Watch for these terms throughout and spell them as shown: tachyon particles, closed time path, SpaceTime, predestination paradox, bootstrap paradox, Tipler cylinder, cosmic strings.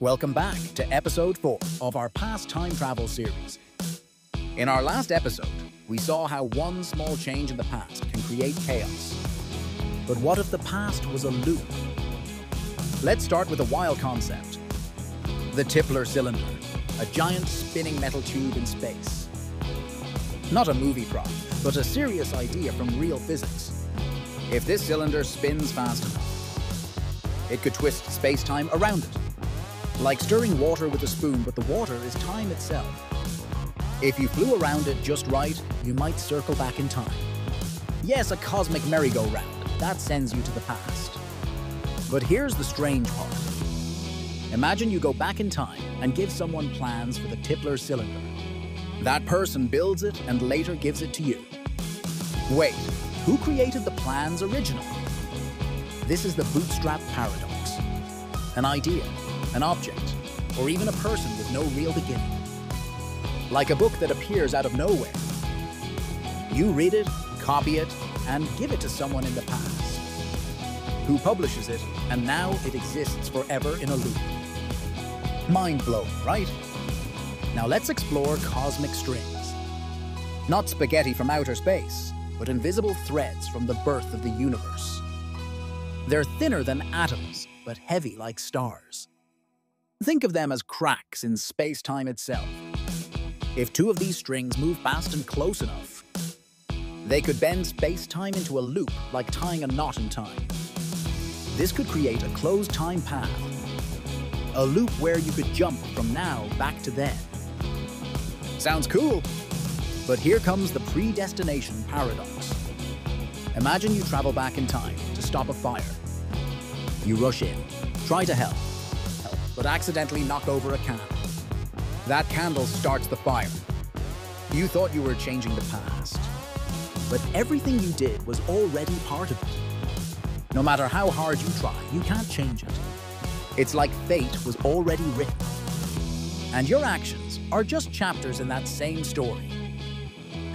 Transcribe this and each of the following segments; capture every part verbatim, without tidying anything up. Welcome back to episode four of our past time travel series. In our last episode, we saw how one small change in the past can create chaos. But what if the past was a loop? Let's start with a wild concept. The Tipler cylinder, a giant spinning metal tube in space. Not a movie prop, but a serious idea from real physics. If this cylinder spins fast enough, it could twist space-time around it. Like stirring water with a spoon, but the water is time itself. If you flew around it just right, you might circle back in time. Yes, a cosmic merry-go-round. That sends you to the past. But here's the strange part. Imagine you go back in time and give someone plans for the Tipler cylinder. That person builds it and later gives it to you. Wait, who created the plans originally? This is the bootstrap paradox. An idea, an object, or even a person with no real beginning. Like a book that appears out of nowhere. You read it, copy it, and give it to someone in the past, who publishes it, and now it exists forever in a loop. Mind-blowing, right? Now let's explore cosmic strings. Not spaghetti from outer space, but invisible threads from the birth of the universe. They're thinner than atoms, but heavy like stars. Think of them as cracks in space-time itself. If two of these strings move fast and close enough, they could bend space-time into a loop like tying a knot in time. This could create a closed time path, a loop where you could jump from now back to then. Sounds cool, but here comes the predestination paradox. Imagine you travel back in time to stop a fire. You rush in, try to help, but accidentally knock over a candle. That candle starts the fire. You thought you were changing the past, but everything you did was already part of it. No matter how hard you try, you can't change it. It's like fate was already written, and your actions are just chapters in that same story.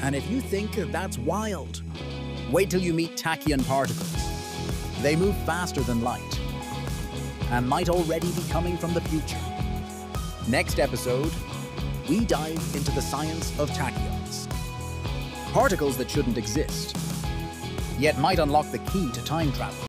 And if you think that's wild, wait till you meet tachyon particles. They move faster than light, and might already be coming from the future. Next episode, we dive into the science of tachyons. Particles that shouldn't exist, yet might unlock the key to time travel.